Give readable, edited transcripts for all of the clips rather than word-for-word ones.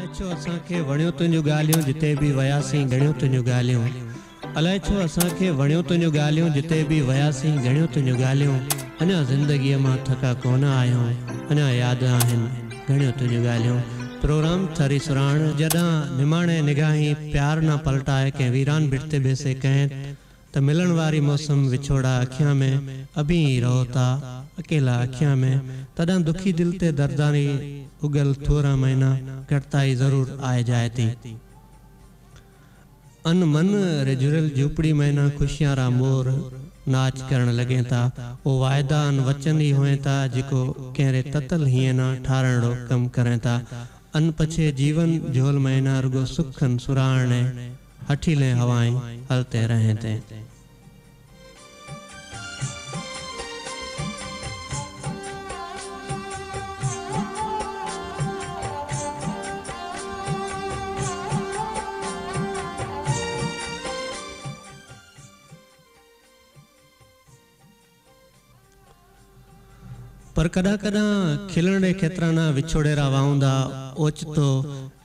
अलाइचो असा के वणियो तुंजो गालियों जिते भी वयासी घणियो तुंजो गालियों अलाइचो असा के वणियो तुंजो गालियों जिते भी वयासी घणियो तुंजो गालियों अन्या जिंदगी मां थका कोन आयो अन्या याद आहिन घणियो तुंजो गालियों। प्रोग्राम थरी सुराण जदा निमाणे निगाही प्यार ना पलटाए के वीरान बिटते बेसे कहें त मिलन वारी मौसम विछोड़ा अखियां में अभी रोता अकेला अखियां में तदा दुखी दिल ते दर्दानी उगल थोरा महीना कटताई जरूर आए जाए थी अन मन रेजुरल झूपड़ी महीना खुशियां रा मोर नाच करण लगे था ओ वायदा अन वचन ही होए था जिको केरे ततल ही ना ठारण रो कम करें था अन पछे जीवन झोल महीना रुगो सुखन सुराणे हठीले हवाएं हलते रहे थे। पर कदा कदा खिलने खेतराना विछोड़े रावाउंदा ओचतो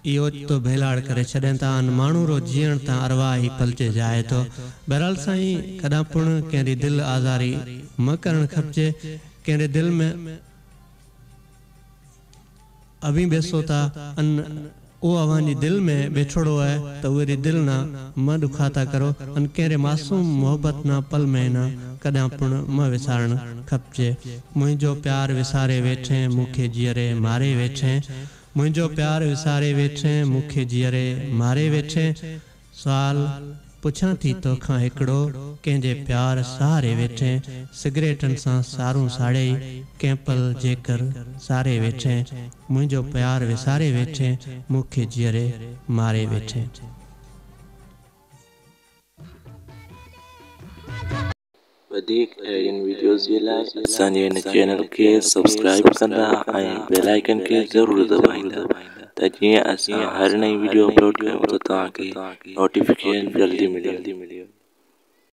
योचतो भेलाड़ करे छडें ता अन मानू रो जीण ता अरवा ही पलचे जाए तो बहरहाल साई कदा पुण केरी दिल आजारी म करण खपजे केरे दिल में अभी बेसोता अन ओ अवानी दिल में बेछोड़ो है तो वेरी दिल ना म दुखाता करो अन केरे मासूम मोहब्बत ना पल में ना कदा पुण म विसारण खपजे। मुझो प्यार विसारे वेठे मुखे जियरे मारे वेठे मुझो प्यार विसारे वेठे मुखे जियरे मारे वेठे सवाल पुछा थी तो खां एकड़ो केंजे प्यार सहारे वेठे सिगरेटन सा सारू साड़े कैंपल जेकर सारे वेठे मुझो प्यार विसारे वेठे मुखे जियरे मारे वेठे। अधिक एडियन वीडियोस के लिए असानी इन चैनल के सब्सक्राइब करना आए बेल आइकन के जरूर दबाइंदा ताकि असा हर नई वीडियो अपलोड करूं तो ताकि नोटिफिकेशन जल्दी मिले।